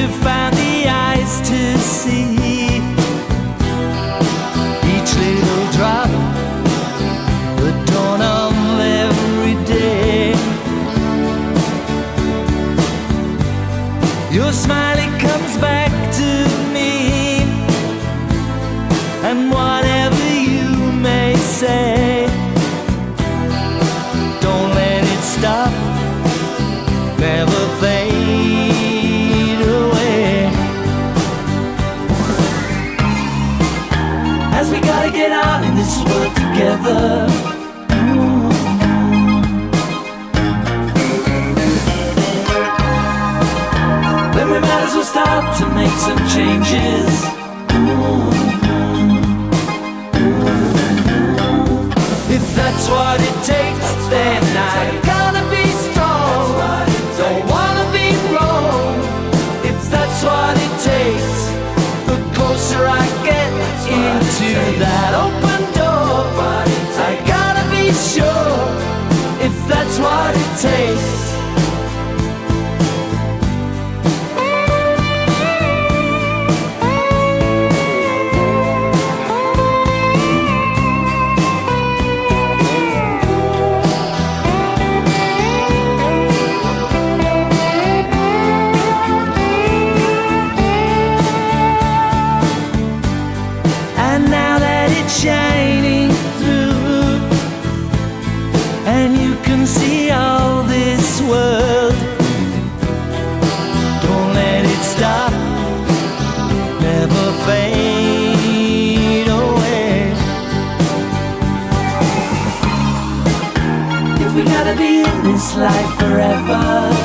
you find the eyes to see each little drop, the dawn of every day. Your smile, it comes back to me, and whatever you may say, don't let it stop, never fade. We gotta get out in this world together. Then we might as well start to make some changes. If that's what it takes, then I gotta be strong. Don't wanna be wrong. If that's what it takes, the closer I get into that open door, I gotta be sure. If that's what it takes. Shining through, and you can see all this world. Don't let it stop, never fade away. If we gotta be in this life forever.